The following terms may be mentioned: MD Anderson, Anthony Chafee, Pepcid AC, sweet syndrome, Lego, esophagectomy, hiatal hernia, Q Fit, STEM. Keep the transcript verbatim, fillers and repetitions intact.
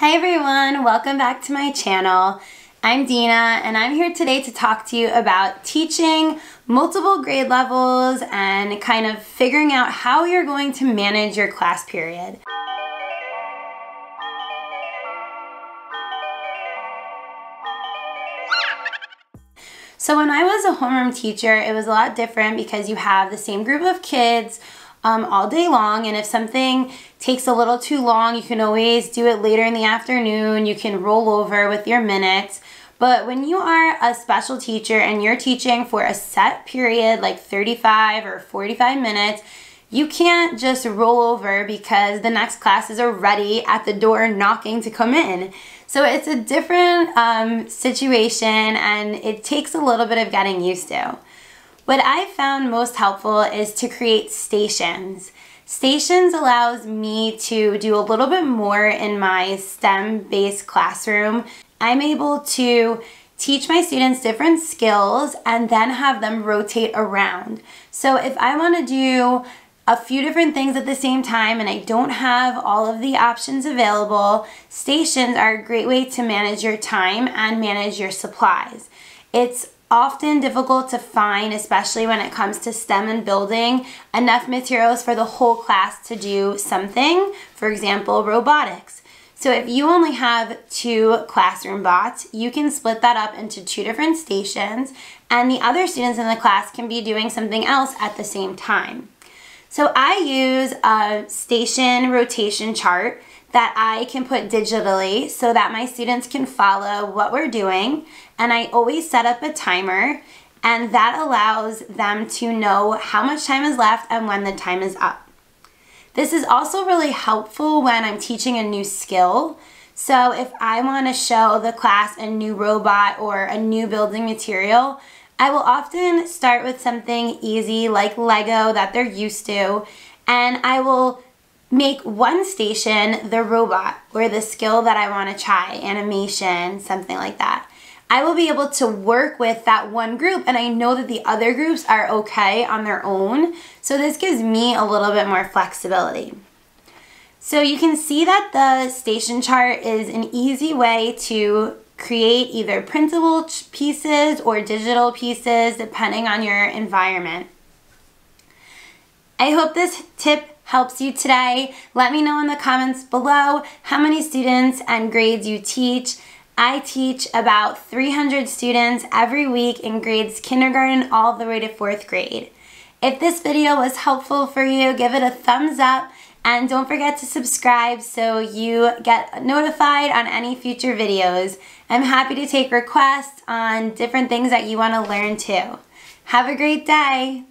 Hi everyone, welcome back to my channel. I'm Dina and I'm here today to talk to you about teaching multiple grade levels and kind of figuring out how you're going to manage your class period. So when I was a homeroom teacher, it was a lot different because you have the same group of kids Um, all day long, and if something takes a little too long, you can always do it later in the afternoon. You can roll over with your minutes. But when you are a special teacher and you're teaching for a set period, like thirty-five or forty-five minutes, you can't just roll over because the next classes are ready at the door knocking to come in. So it's a different um, situation and it takes a little bit of getting used to. What I found most helpful is to create stations. Stations allows me to do a little bit more in my STEM-based classroom. I'm able to teach my students different skills and then have them rotate around. So if I want to do a few different things at the same time and I don't have all of the options available, stations are a great way to manage your time and manage your supplies. It's often difficult to find, especially when it comes to STEM and building, enough materials for the whole class to do something, for example, robotics. So if you only have two classroom bots, you can split that up into two different stations, and the other students in the class can be doing something else at the same time. So I use a station rotation chart that I can put digitally so that my students can follow what we're doing, and I always set up a timer, and that allows them to know how much time is left and when the time is up. This is also really helpful when I'm teaching a new skill. So if I want to show the class a new robot or a new building material, I will often start with something easy like Lego that they're used to, and I will make one station the robot or the skill that I want to try, animation, something like that. I will be able to work with that one group, and I know that the other groups are okay on their own, so this gives me a little bit more flexibility. So you can see that the station chart is an easy way to create either printable pieces or digital pieces depending on your environment. I hope this tip helps you today. Let me know in the comments below how many students and grades you teach. I teach about three hundred students every week in grades kindergarten all the way to fourth grade. If this video was helpful for you, give it a thumbs up and don't forget to subscribe so you get notified on any future videos. I'm happy to take requests on different things that you want to learn too. Have a great day.